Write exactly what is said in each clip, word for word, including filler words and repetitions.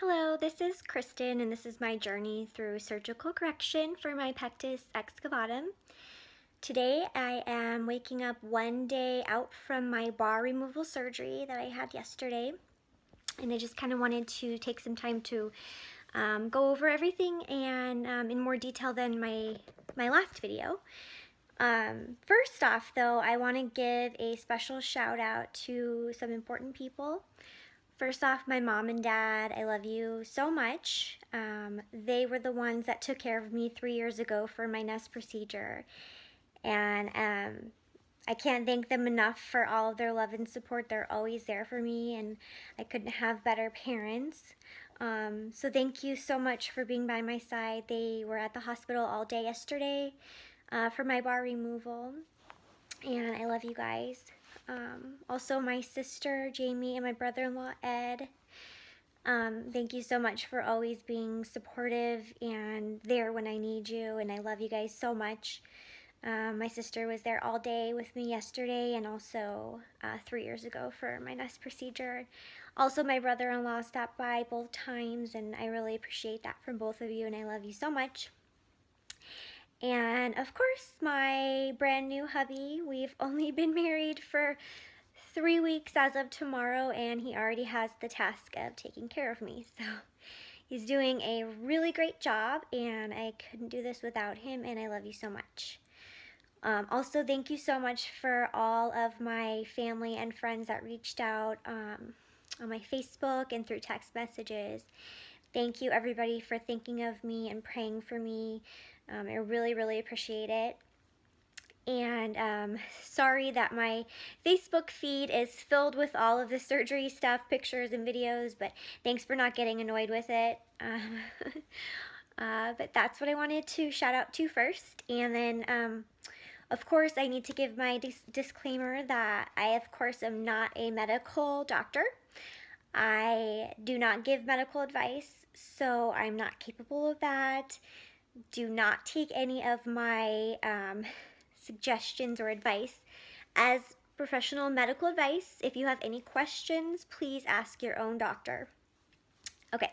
Hello, this is Kristen and this is my journey through surgical correction for my pectus excavatum. Today I am waking up one day out from my bar removal surgery that I had yesterday, and I just kind of wanted to take some time to um, go over everything and um, in more detail than my, my last video. Um, first off though, I want to give a special shout out to some important people. First off, my mom and dad, I love you so much. Um, they were the ones that took care of me three years ago for my Nuss procedure. And um, I can't thank them enough for all of their love and support. They're always there for me, and I couldn't have better parents. Um, so thank you so much for being by my side. They were at the hospital all day yesterday uh, for my bar removal. And I love you guys. Um, also my sister, Jamie, and my brother-in-law, Ed. Um, thank you so much for always being supportive and there when I need you, and I love you guys so much. Um, my sister was there all day with me yesterday and also uh, three years ago for my Nuss procedure. Also, my brother-in-law stopped by both times, and I really appreciate that from both of you, and I love you so much. And of course, my brand new hubby. We've only been married for three weeks as of tomorrow, and he already has the task of taking care of me. So he's doing a really great job, and I couldn't do this without him, and I love you so much. Um, also, thank you so much for all of my family and friends that reached out um, on my Facebook and through text messages. Thank you, everybody, for thinking of me and praying for me. Um, I really, really appreciate it. And um, sorry that my Facebook feed is filled with all of the surgery stuff, pictures and videos, but thanks for not getting annoyed with it. Um, uh, but that's what I wanted to shout out to first. And then, um, of course, I need to give my dis disclaimer that I, of course, am not a medical doctor. I do not give medical advice, so I'm not capable of that. Do not take any of my um, suggestions or advice as professional medical advice. If you have any questions, please ask your own doctor. Okay,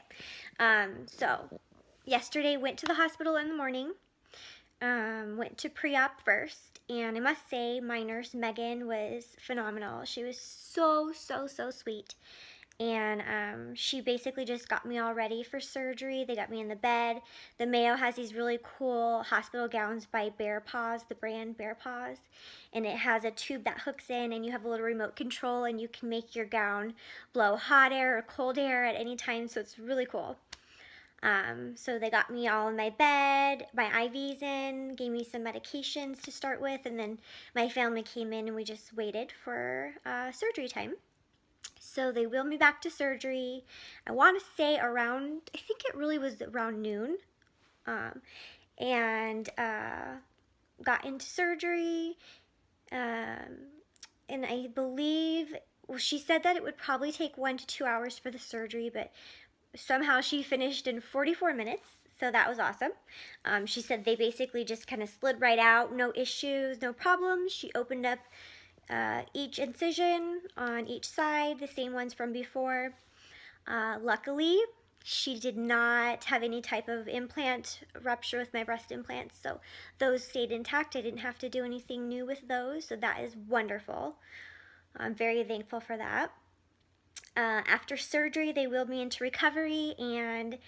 um, so yesterday went to the hospital in the morning, um, went to pre-op first, and I must say my nurse Megan was phenomenal. She was so, so, so sweet. And um, she basically just got me all ready for surgery. They got me in the bed. The Mayo has these really cool hospital gowns by Bear Paws, the brand Bear Paws. And it has a tube that hooks in, and you have a little remote control, and you can make your gown blow hot air or cold air at any time, so it's really cool. Um, so they got me all in my bed, my I Vs in, gave me some medications to start with, and then my family came in and we just waited for uh, surgery time. So they wheeled me back to surgery. I want to say around, I think it really was around noon. Um, and uh, got into surgery. Um, and I believe, well, she said that it would probably take one to two hours for the surgery, but somehow she finished in forty-four minutes. So that was awesome. Um, she said they basically just kind of slid right out. No issues, no problems. She opened up Uh, each incision on each side, the same ones from before. Uh, luckily, she did not have any type of implant rupture with my breast implants, so those stayed intact. I didn't have to do anything new with those, so that is wonderful. I'm very thankful for that. Uh, after surgery, they wheeled me into recovery, and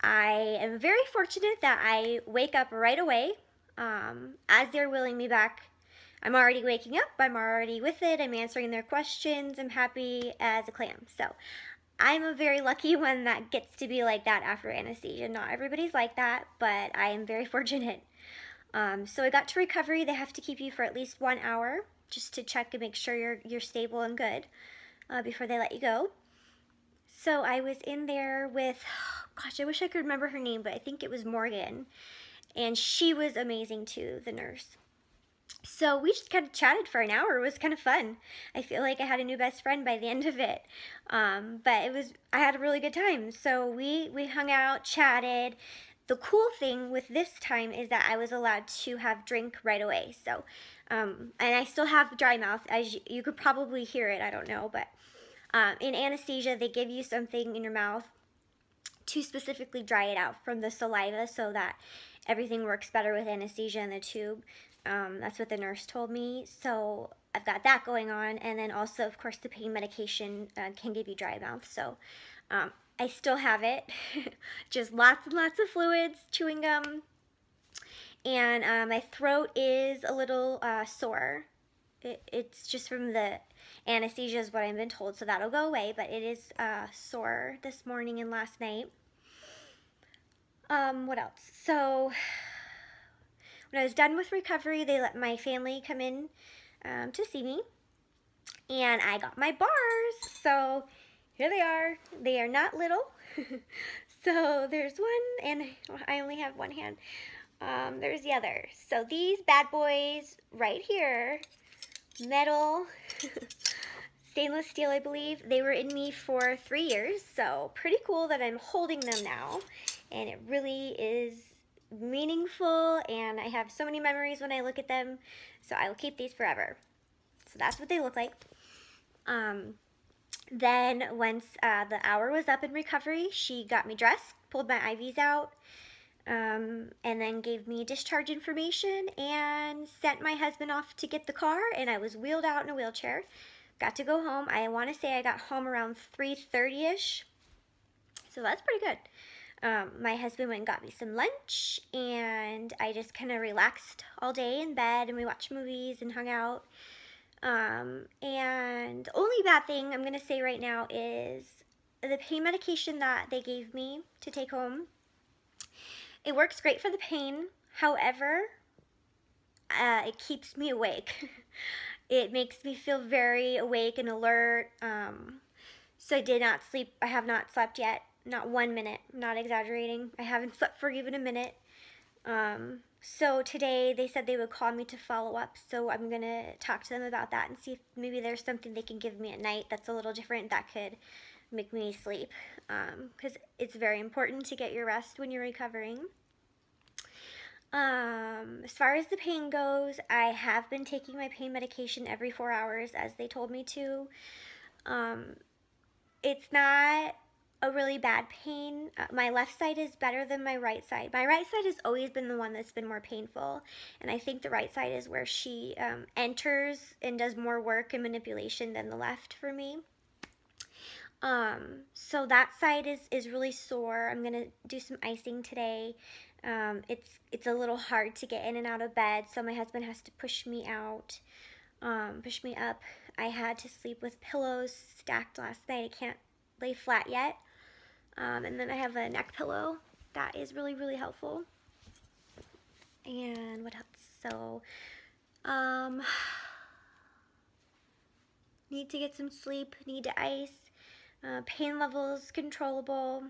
I am very fortunate that I wake up right away um, as they're wheeling me back. I'm already waking up, I'm already with it, I'm answering their questions, I'm happy as a clam. So I'm a very lucky one that gets to be like that after anesthesia. Not everybody's like that, but I am very fortunate. Um, so I got to recovery. They have to keep you for at least one hour just to check and make sure you're, you're stable and good uh, before they let you go. So I was in there with, gosh, I wish I could remember her name, but I think it was Morgan. And she was amazing too, the nurse. So we just kind of chatted for an hour. It was kind of fun. I feel like I had a new best friend by the end of it. Um, but it was, I had a really good time. So we, we hung out, chatted. The cool thing with this time is that I was allowed to have drink right away. So, um, and I still have dry mouth. As you, you could probably hear it, I don't know. But um, in anesthesia, they give you something in your mouth to specifically dry it out from the saliva so that everything works better with anesthesia in the tube. Um, that's what the nurse told me. So I've got that going on. And then also, of course, the pain medication uh, can give you dry mouth. So um, I still have it. Just lots and lots of fluids, chewing gum. And uh, my throat is a little uh, sore. It, it's just from the anesthesia is what I've been told, so that'll go away, but it is uh, sore this morning and last night. Um, what else? So when I was done with recovery, they let my family come in um, to see me, and I got my bars. So here they are. They are not little. So there's one, and I only have one hand. Um, there's the other. So these bad boys right here, metal, stainless steel, I believe. They were in me for three years, so pretty cool that I'm holding them now. And it really is meaningful, and I have so many memories when I look at them, so I will keep these forever. So that's what they look like. Um, then once uh, the hour was up in recovery, she got me dressed, pulled my I Vs out, Um, and then gave me discharge information and sent my husband off to get the car, and I was wheeled out in a wheelchair. Got to go home. I want to say I got home around three thirty-ish, so that's pretty good. Um, my husband went and got me some lunch, and I just kind of relaxed all day in bed, and we watched movies and hung out. Um, and the only bad thing I'm going to say right now is the pain medication that they gave me to take home. It works great for the pain, however, uh, it keeps me awake. It makes me feel very awake and alert, um, so I did not sleep. I have not slept yet, not one minute, I'm not exaggerating. I haven't slept for even a minute. Um, so today they said they would call me to follow up, so I'm going to talk to them about that and see if maybe there's something they can give me at night that's a little different that could make me sleep, because um, it's very important to get your rest when you're recovering. Um, as far as the pain goes, I have been taking my pain medication every four hours as they told me to. Um, it's not a really bad pain. Uh, my left side is better than my right side. My right side has always been the one that's been more painful, and I think the right side is where she um, enters and does more work and manipulation than the left for me. Um, so that side is, is really sore. I'm gonna do some icing today. Um, it's, it's a little hard to get in and out of bed, so my husband has to push me out, um, push me up. I had to sleep with pillows stacked last night. I can't lay flat yet. Um, and then I have a neck pillow that is really, really helpful. And what else? So, um, need to get some sleep, need to ice. Uh, pain levels controllable.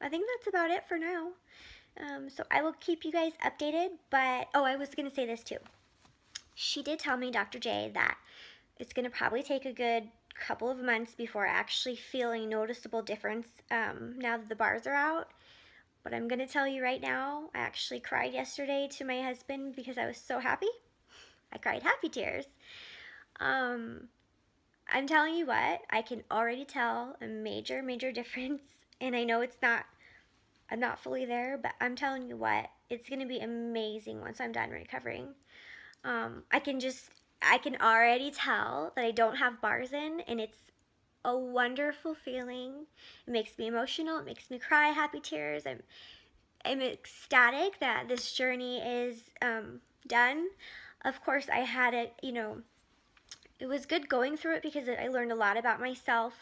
I think that's about it for now. Um, so I will keep you guys updated, but oh, I was gonna say this too. She did tell me, Doctor J, that it's gonna probably take a good couple of months before I actually feel a noticeable difference um, now that the bars are out. But I'm gonna tell you right now, I actually cried yesterday to my husband because I was so happy. I cried happy tears. Um, I'm telling you what, I can already tell a major, major difference, and I know it's not, I'm not fully there, but I'm telling you what, it's going to be amazing once I'm done recovering. Um, I can just, I can already tell that I don't have bars in, and it's a wonderful feeling. It makes me emotional, it makes me cry happy tears. I'm, I'm ecstatic that this journey is um, done. Of course, I had it, you know, it was good going through it because I learned a lot about myself.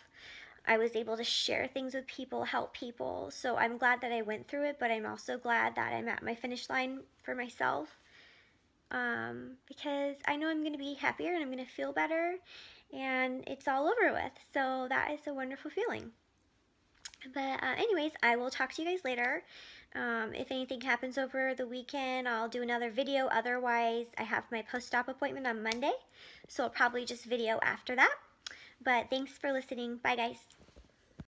I was able to share things with people, help people. So I'm glad that I went through it, but I'm also glad that I'm at my finish line for myself. Um, because I know I'm going to be happier and I'm going to feel better. And it's all over with. So that is a wonderful feeling. But uh, anyways, I will talk to you guys later. Um, if anything happens over the weekend, I'll do another video. Otherwise, I have my post-op appointment on Monday, so I'll probably just video after that. But thanks for listening. Bye, guys.